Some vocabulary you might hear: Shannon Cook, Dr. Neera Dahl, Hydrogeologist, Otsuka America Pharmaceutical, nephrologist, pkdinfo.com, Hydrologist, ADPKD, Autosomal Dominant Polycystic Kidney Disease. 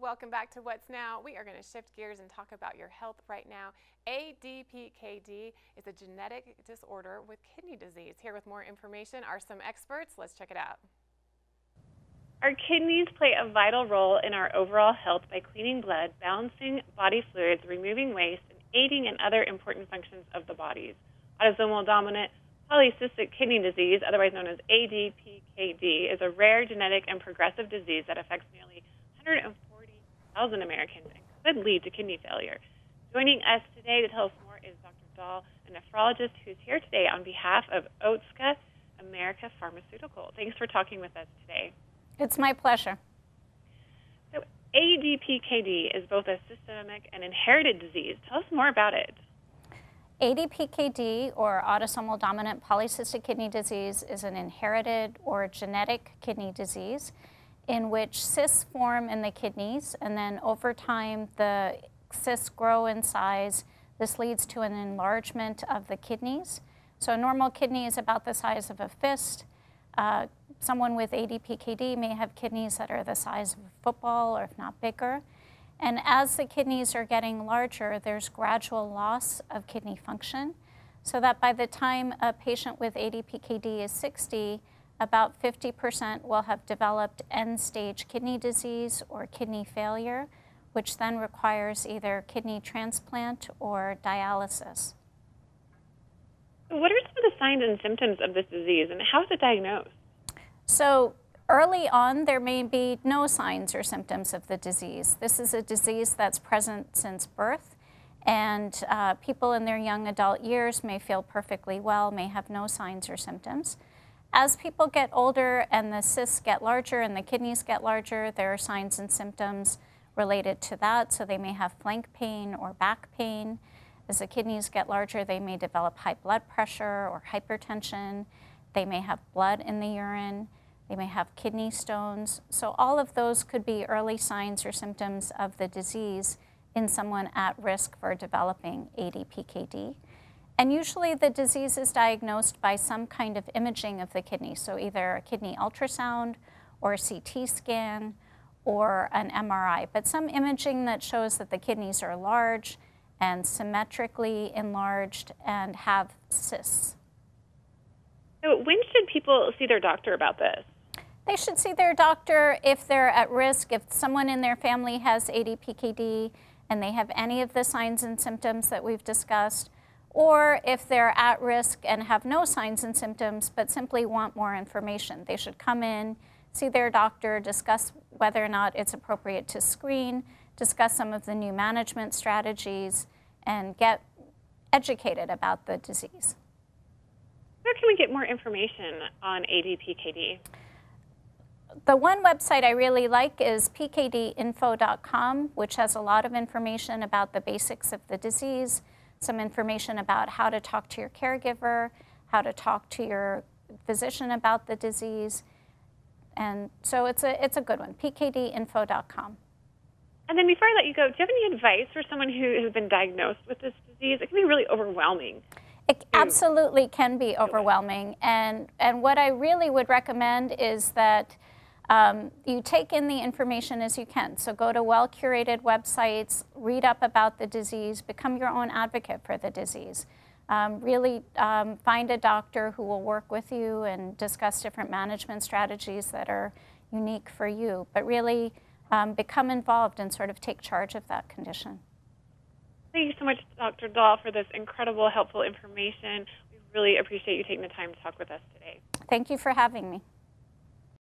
Welcome back to What's Now. We are going to shift gears and talk about your health right now. ADPKD is a genetic disorder with kidney disease. Here with more information are some experts. Let's check it out. Our kidneys play a vital role in our overall health by cleaning blood, balancing body fluids, removing waste, and aiding in other important functions of the body. Autosomal Dominant Polycystic Kidney Disease, otherwise known as ADPKD, is a rare genetic and progressive disease that affects nearly 140,000 Americans and could lead to kidney failure. Joining us today to tell us more is Dr. Dahl, a nephrologist who's here today on behalf of Otsuka America Pharmaceutical. Thanks for talking with us today. It's my pleasure. So ADPKD is both a systemic and inherited disease. Tell us more about it. ADPKD, or Autosomal Dominant Polycystic Kidney Disease, is an inherited or genetic kidney disease in which cysts form in the kidneys, and then over time the cysts grow in size. This leads to an enlargement of the kidneys. So a normal kidney is about the size of a fist. Someone with ADPKD may have kidneys that are the size of a football, or if not bigger. And as the kidneys are getting larger, there's gradual loss of kidney function, so that by the time a patient with ADPKD is 60, about 50% will have developed end-stage kidney disease or kidney failure, which then requires either kidney transplant or dialysis. What are some of the signs and symptoms of this disease, and how is it diagnosed? So early on, there may be no signs or symptoms of the disease. This is a disease that's present since birth, and people in their young adult years may feel perfectly well, may have no signs or symptoms. As people get older and the cysts get larger and the kidneys get larger, there are signs and symptoms related to that. So they may have flank pain or back pain. As the kidneys get larger, they may develop high blood pressure or hypertension. They may have blood in the urine. They may have kidney stones. So all of those could be early signs or symptoms of the disease in someone at risk for developing ADPKD. And usually the disease is diagnosed by some kind of imaging of the kidney, so either a kidney ultrasound or a CT scan or an MRI, but some imaging that shows that the kidneys are large and symmetrically enlarged and have cysts. So when should people see their doctor about this? They should see their doctor if they're at risk, if someone in their family has ADPKD and they have any of the signs and symptoms that we've discussed, or if they're at risk and have no signs and symptoms but simply want more information. They should come in, see their doctor, discuss whether or not it's appropriate to screen, discuss some of the new management strategies, and get educated about the disease. Where can we get more information on ADPKD? The one website I really like is pkdinfo.com, which has a lot of information about the basics of the disease, some information about how to talk to your caregiver, how to talk to your physician about the disease. And so it's a good one, pkdinfo.com. And then before I let you go, do you have any advice for someone who has been diagnosed with this disease? It can be really overwhelming. It absolutely can be overwhelming, and what I really would recommend is that you take in the information as you can. So go to well-curated websites, read up about the disease, become your own advocate for the disease. Really find a doctor who will work with you and discuss different management strategies that are unique for you, but really become involved and sort of take charge of that condition. Thank you so much, Dr. Dahl, for this incredible, helpful information. We really appreciate you taking the time to talk with us today. Thank you for having me.